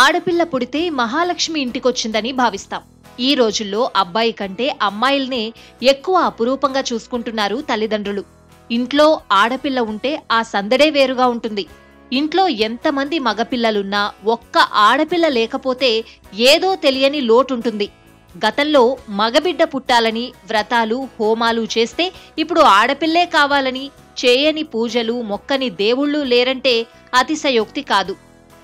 ఆడపిల్ల పుడితే మహాలక్ష్మి ఇంటికొచ్చిందని భావిస్తాం. ఈ రోజుల్లో అబ్బాయి కంటే అమ్మాయిల్నే ఎక్కువ అపురూపంగా చూసుకుంటున్నారు తల్లిదండ్రులు. ఇంట్లో ఆడపిల్ల ఉంటే ఆ సందడే వేరుగా ఉంటుంది. ఇంట్లో ఎంతమంది మగపిల్లలున్నా ఒక్క ఆడపిల్ల లేకపోతే ఏదో తెలియని లోటుంటుంది. గతంలో మగబిడ్డ పుట్టాలని వ్రతాలు హోమాలు చేస్తే ఇప్పుడు ఆడపిల్లే కావాలని చేయని పూజలు మొక్కని దేవుళ్ళు లేరంటే అతిశయోక్తి కాదు.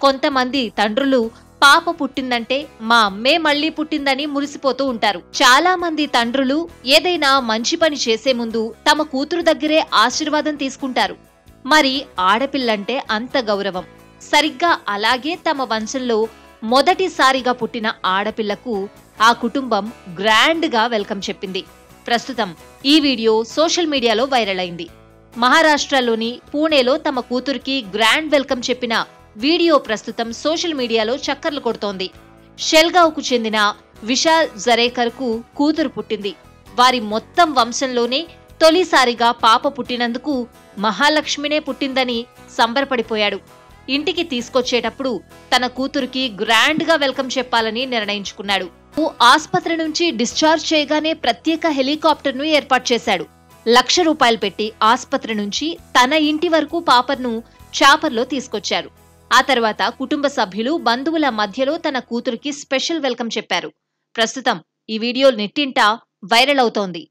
కొంతమంది తండ్రులు పాప పుట్టిందంటే మా అమ్మే మళ్లీ పుట్టిందని మురిసిపోతూ ఉంటారు. చాలా మంది తండ్రులు ఏదైనా మంచి పని చేసే ముందు తమ కూతురు దగ్గరే ఆశీర్వాదం తీసుకుంటారు. మరి ఆడపిల్లంటే అంత గౌరవం. సరిగ్గా అలాగే తమ వంశంలో మొదటిసారిగా పుట్టిన ఆడపిల్లకు ఆ కుటుంబం గ్రాండ్గా వెల్కమ్ చెప్పింది. ప్రస్తుతం ఈ వీడియో సోషల్ మీడియాలో వైరల్ అయింది. మహారాష్ట్రలోని పూణేలో తమ కూతురికి గ్రాండ్ వెల్కమ్ చెప్పిన వీడియో ప్రస్తుతం సోషల్ మీడియాలో చక్కర్లు కొడుతోంది. షెల్గావ్కు చెందిన విశాల్ జరేకర్కు కూతురు పుట్టింది. వారి మొత్తం వంశంలోనే తొలిసారిగా పాప పుట్టినందుకు మహాలక్ష్మినే పుట్టిందని సంబరపడిపోయాడు. ఇంటికి తీసుకొచ్చేటప్పుడు తన కూతురికి గ్రాండ్గా వెల్కమ్ చెప్పాలని నిర్ణయించుకున్నాడు. ఆసుపత్రి నుంచి డిశ్చార్జ్ చేయగానే ప్రత్యేక హెలికాప్టర్ను ఏర్పాటు చేశాడు. ₹1,00,000 పెట్టి ఆసుపత్రి నుంచి తన ఇంటి వరకు పాపను చాపర్లో తీసుకొచ్చారు. ఆ తర్వాత కుటుంబ సభ్యులు బంధువుల మధ్యలో తన కూతురికి స్పెషల్ వెల్కమ్ చెప్పారు. ప్రస్తుతం ఈ వీడియో నెట్టింట వైరల్ అవుతోంది.